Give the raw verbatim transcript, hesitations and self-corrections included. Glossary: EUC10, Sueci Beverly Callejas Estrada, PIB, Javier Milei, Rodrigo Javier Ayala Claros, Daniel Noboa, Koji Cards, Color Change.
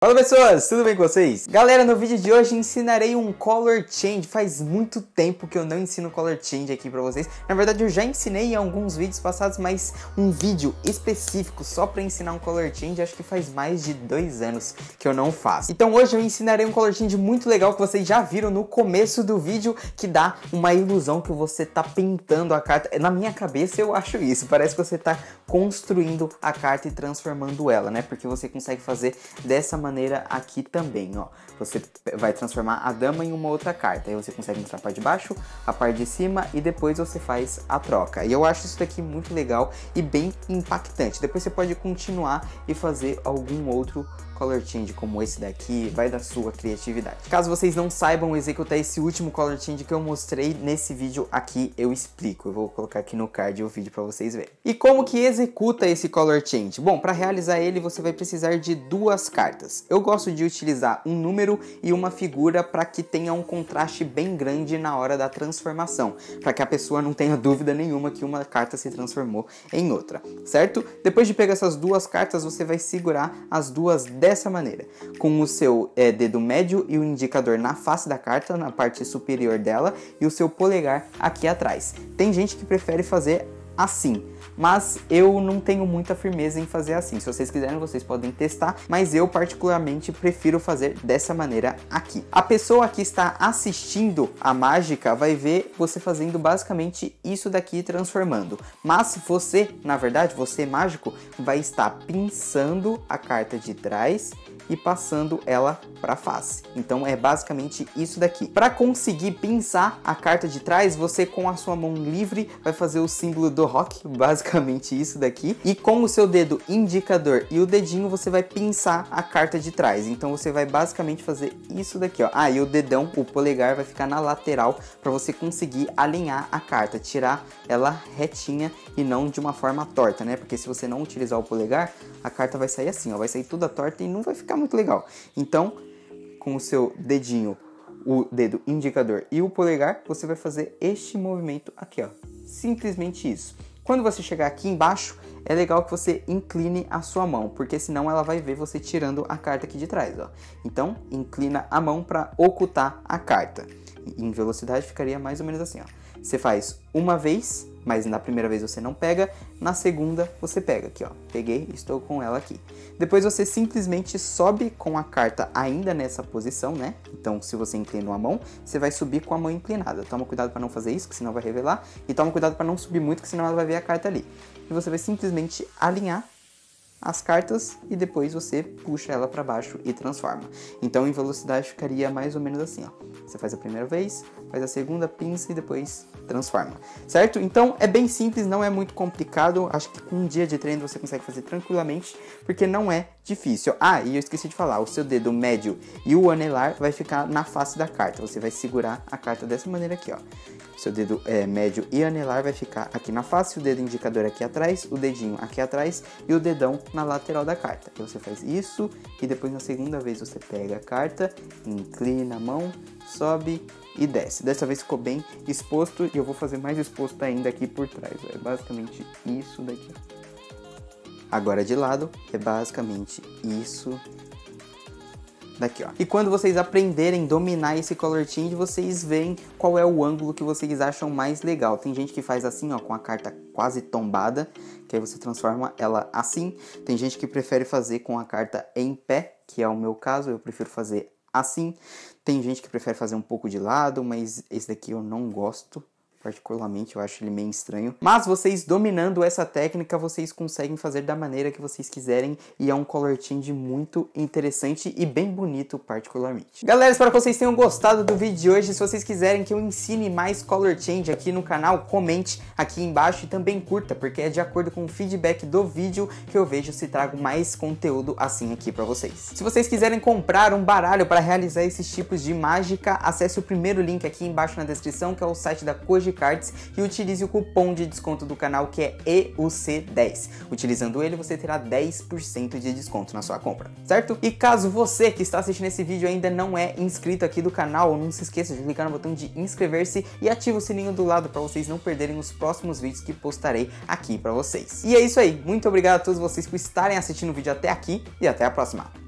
Fala pessoas, tudo bem com vocês? Galera, no vídeo de hoje ensinarei um Color Change. Faz muito tempo que eu não ensino Color Change aqui pra vocês. Na verdade eu já ensinei em alguns vídeos passados, mas um vídeo específico só pra ensinar um Color Change acho que faz mais de dois anos que eu não faço. Então hoje eu ensinarei um Color Change muito legal que vocês já viram no começo do vídeo, que dá uma ilusão que você tá pintando a carta. Na minha cabeça eu acho isso, parece que você tá construindo a carta e transformando ela, né? Porque você consegue fazer dessa maneira maneira aqui também, ó. Você vai transformar a dama em uma outra carta. Aí você consegue mostrar a parte de baixo, a parte de cima e depois você faz a troca. E eu acho isso daqui muito legal e bem impactante. Depois você pode continuar e fazer algum outro Color Change como esse daqui, vai da sua criatividade. Caso vocês não saibam executar esse último Color Change que eu mostrei nesse vídeo aqui, eu explico. Eu vou colocar aqui no card o vídeo para vocês verem. E como que executa esse Color Change? Bom, para realizar ele você vai precisar de duas cartas. Eu gosto de utilizar um número e uma figura para que tenha um contraste bem grande na hora da transformação, para que a pessoa não tenha dúvida nenhuma que uma carta se transformou em outra, certo? Depois de pegar essas duas cartas, você vai segurar as duas dessa maneira, com o seu é, dedo médio e o indicador na face da carta, na parte superior dela, e o seu polegar aqui atrás. Tem gente que prefere fazer assim, mas eu não tenho muita firmeza em fazer assim. Se vocês quiserem, vocês podem testar, mas eu particularmente prefiro fazer dessa maneira aqui. A pessoa que está assistindo a mágica vai ver você fazendo basicamente isso daqui, transformando. Mas você, na verdade, você mágico, vai estar pinçando a carta de trás e passando ela para face. Então é basicamente isso daqui. Para conseguir pinçar a carta de trás, você com a sua mão livre vai fazer o símbolo do rock, basicamente isso daqui, e com o seu dedo indicador e o dedinho você vai pinçar a carta de trás. Então você vai basicamente fazer isso daqui, ó. Ah, e o dedão, o polegar vai ficar na lateral para você conseguir alinhar a carta, tirar ela retinha e não de uma forma torta, né? Porque se você não utilizar o polegar, a carta vai sair assim, ó, vai sair toda torta e não vai ficar muito legal. Então, com o seu dedinho, o dedo indicador e o polegar, você vai fazer este movimento aqui, ó. Simplesmente isso. Quando você chegar aqui embaixo, é legal que você incline a sua mão, porque senão ela vai ver você tirando a carta aqui de trás, ó. Então, inclina a mão para ocultar a carta. Em velocidade ficaria mais ou menos assim, ó. Você faz uma vez, mas na primeira vez você não pega, na segunda você pega aqui, ó. Peguei, estou com ela aqui. Depois você simplesmente sobe com a carta ainda nessa posição, né? Então, se você inclina a mão, você vai subir com a mão inclinada. Toma cuidado para não fazer isso, que senão vai revelar. E toma cuidado para não subir muito, que senão ela vai ver a carta ali. E você vai simplesmente alinhar as cartas e depois você puxa ela para baixo e transforma. Então, em velocidade ficaria mais ou menos assim, ó. Você faz a primeira vez, faz a segunda, pinça e depois transforma, certo? Então é bem simples, não é muito complicado. Acho que com um dia de treino você consegue fazer tranquilamente, porque não é difícil. Ah, e eu esqueci de falar, o seu dedo médio e o anelar vai ficar na face da carta. Você vai segurar a carta dessa maneira aqui, ó. Seu dedo é, médio e anelar vai ficar aqui na face, o dedo indicador aqui atrás, o dedinho aqui atrás e o dedão na lateral da carta. Então você faz isso e depois na segunda vez você pega a carta, inclina a mão, sobe e desce. Dessa vez ficou bem exposto e eu vou fazer mais exposto ainda aqui por trás. É basicamente isso daqui. Agora de lado é basicamente isso daqui, ó. E quando vocês aprenderem a dominar esse Color Change, vocês veem qual é o ângulo que vocês acham mais legal. Tem gente que faz assim, ó, com a carta quase tombada, que aí você transforma ela assim. Tem gente que prefere fazer com a carta em pé, que é o meu caso, eu prefiro fazer assim. Tem gente que prefere fazer um pouco de lado, mas esse daqui eu não gosto. Particularmente eu acho ele meio estranho, mas vocês dominando essa técnica, vocês conseguem fazer da maneira que vocês quiserem e é um Color Change muito interessante e bem bonito particularmente. Galera, espero que vocês tenham gostado do vídeo de hoje. Se vocês quiserem que eu ensine mais Color Change aqui no canal, comente aqui embaixo e também curta, porque é de acordo com o feedback do vídeo que eu vejo se trago mais conteúdo assim aqui pra vocês. Se vocês quiserem comprar um baralho para realizar esses tipos de mágica, acesse o primeiro link aqui embaixo na descrição, que é o site da Koji Cards e utilize o cupom de desconto do canal, que é E U C dez. Utilizando ele, você terá dez por cento de desconto na sua compra, certo? E caso você que está assistindo esse vídeo ainda não é inscrito aqui do canal, não se esqueça de clicar no botão de inscrever-se e ativa o sininho do lado para vocês não perderem os próximos vídeos que postarei aqui para vocês. E é isso aí, muito obrigado a todos vocês por estarem assistindo o vídeo até aqui e até a próxima.